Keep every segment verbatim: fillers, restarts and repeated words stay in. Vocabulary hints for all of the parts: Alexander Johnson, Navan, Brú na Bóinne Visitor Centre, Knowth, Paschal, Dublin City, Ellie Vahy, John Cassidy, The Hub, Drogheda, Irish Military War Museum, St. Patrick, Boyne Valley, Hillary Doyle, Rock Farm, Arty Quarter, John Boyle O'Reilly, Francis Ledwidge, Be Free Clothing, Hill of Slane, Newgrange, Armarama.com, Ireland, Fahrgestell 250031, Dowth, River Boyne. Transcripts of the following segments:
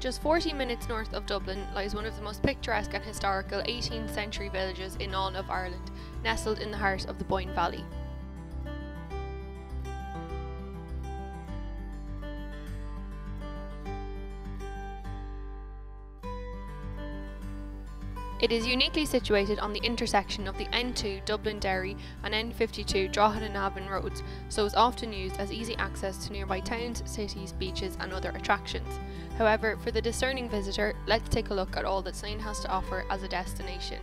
Just forty minutes north of Dublin lies one of the most picturesque and historical eighteenth century villages in all of Ireland, nestled in the heart of the Boyne Valley. It is uniquely situated on the intersection of the N two Dublin Derry and N fifty-two Drogheda and Navan roads, so is often used as easy access to nearby towns, cities, beaches and other attractions. However, for the discerning visitor, let's take a look at all that Slane has to offer as a destination.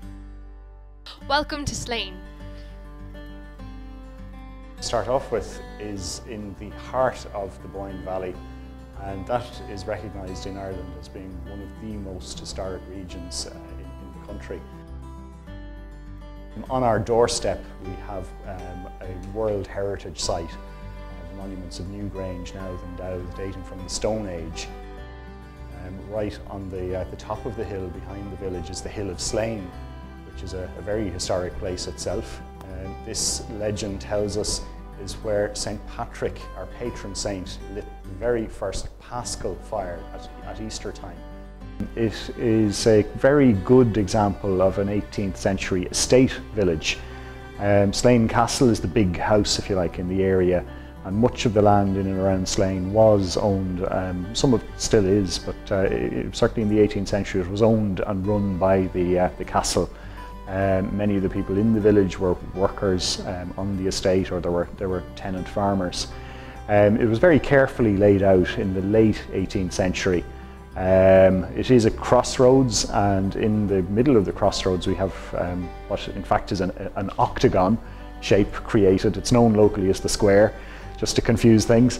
Welcome to Slane! To start off with is in the heart of the Boyne Valley, and that is recognised in Ireland as being one of the most historic regions uh, country. On our doorstep we have um, a World Heritage Site, uh, the monuments of Newgrange, Knowth and Dowth dating from the Stone Age. Um, right on the, at the top of the hill behind the village is the Hill of Slane, which is a, a very historic place itself. Uh, this legend tells us is where Saint Patrick, our patron saint, lit the very first Paschal fire at, at Easter time. It is a very good example of an eighteenth century estate village. Um, Slane Castle is the big house, if you like, in the area, and much of the land in and around Slane was owned, um, some of it still is, but uh, it, certainly in the eighteenth century it was owned and run by the, uh, the castle. Um, many of the people in the village were workers um, on the estate, or there were, there were tenant farmers. Um, it was very carefully laid out in the late eighteenth century. Um, it is a crossroads, and in the middle of the crossroads we have um, what in fact is an, an octagon shape created. It's known locally as the square, just to confuse things.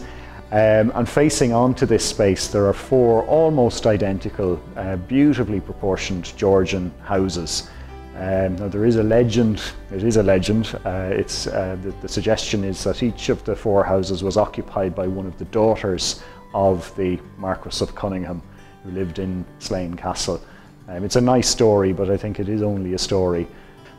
Um, and facing onto this space there are four almost identical, uh, beautifully proportioned Georgian houses. Um, now there is a legend, it is a legend, uh, it's, uh, the, the suggestion is that each of the four houses was occupied by one of the daughters of the Marquess of Cunningham, who lived in Slane Castle. Um, it's a nice story, but I think it is only a story.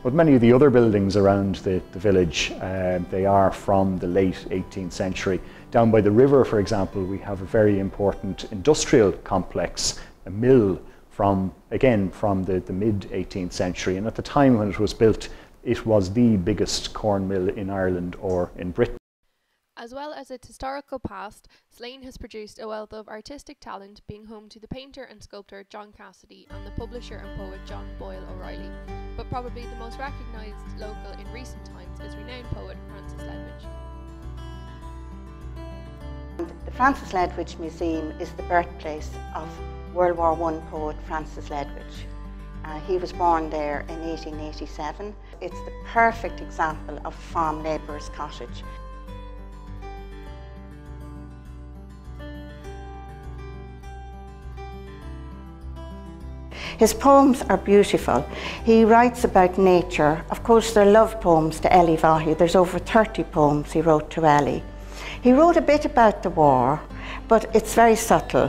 But many of the other buildings around the, the village, uh, they are from the late eighteenth century. Down by the river, for example, we have a very important industrial complex, a mill from, again, from the, the mid eighteenth century. And at the time when it was built, it was the biggest corn mill in Ireland or in Britain. As well as its historical past, Slane has produced a wealth of artistic talent, being home to the painter and sculptor John Cassidy and the publisher and poet John Boyle O'Reilly. But probably the most recognised local in recent times is renowned poet Francis Ledwidge. The Francis Ledwidge Museum is the birthplace of World War One poet Francis Ledwidge. Uh, he was born there in eighteen eighty-seven. It's the perfect example of a farm labourer's cottage. His poems are beautiful. He writes about nature. Of course, they're love poems to Ellie Vahy. There's over thirty poems he wrote to Ellie. He wrote a bit about the war, but it's very subtle.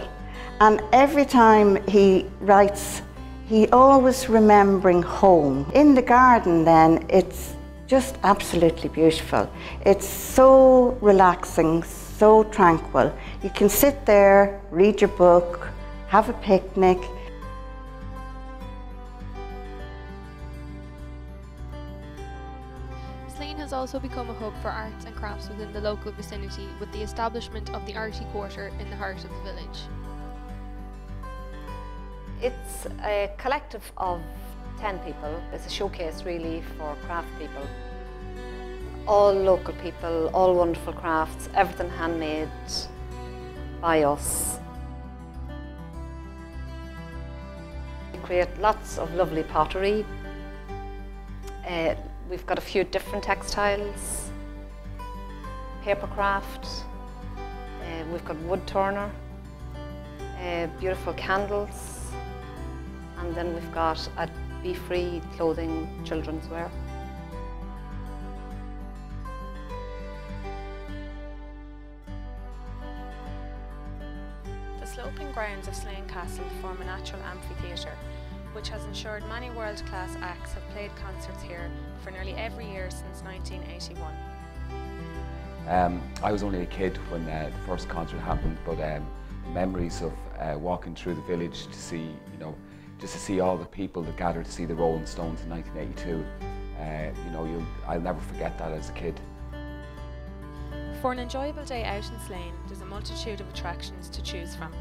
And every time he writes, he always remembering home. In the garden then, it's just absolutely beautiful. It's so relaxing, so tranquil. You can sit there, read your book, have a picnic. Has also become a hub for arts and crafts within the local vicinity, with the establishment of the Arty Quarter in the heart of the village. It's a collective of ten people. It's a showcase really for craft people. All local people, all wonderful crafts, everything handmade by us. We create lots of lovely pottery. Uh, We've got a few different textiles, paper craft, uh, we've got wood turner, uh, beautiful candles, and then we've got a Be Free Clothing children's wear. The sloping grounds of Slane Castle form a natural amphitheatre, which has ensured many world-class acts have played concerts here for nearly every year since nineteen eighty-one. Um, I was only a kid when uh, the first concert happened, but um, memories of uh, walking through the village to see, you know, just to see all the people that gathered to see the Rolling Stones in nineteen eighty-two. Uh, you know, you'll, I'll never forget that as a kid. For an enjoyable day out in Slane, there's a multitude of attractions to choose from.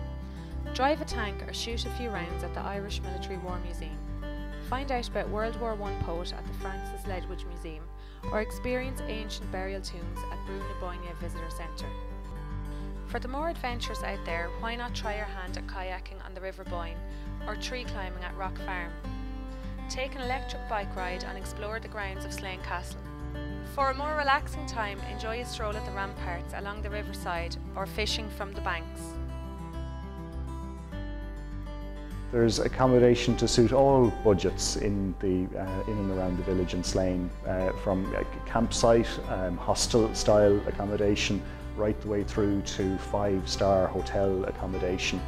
Drive a tank or shoot a few rounds at the Irish Military War Museum. Find out about World War One poet at the Francis Ledwidge Museum, or experience ancient burial tombs at Brú na Bóinne Visitor Centre. For the more adventurous out there, why not try your hand at kayaking on the River Boyne or tree climbing at Rock Farm? Take an electric bike ride and explore the grounds of Slane Castle. For a more relaxing time, enjoy a stroll at the ramparts along the riverside or fishing from the banks. There's accommodation to suit all budgets in, the, uh, in and around the village in Slane, uh, from a campsite, um, hostel-style accommodation, right the way through to five-star hotel accommodation.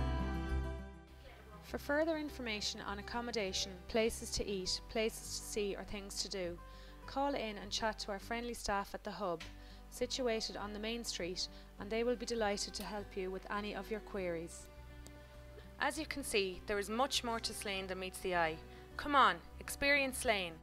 For further information on accommodation, places to eat, places to see or things to do, call in and chat to our friendly staff at The Hub, situated on the main street, and they will be delighted to help you with any of your queries. As you can see, there is much more to Slane than meets the eye. Come on, experience Slane!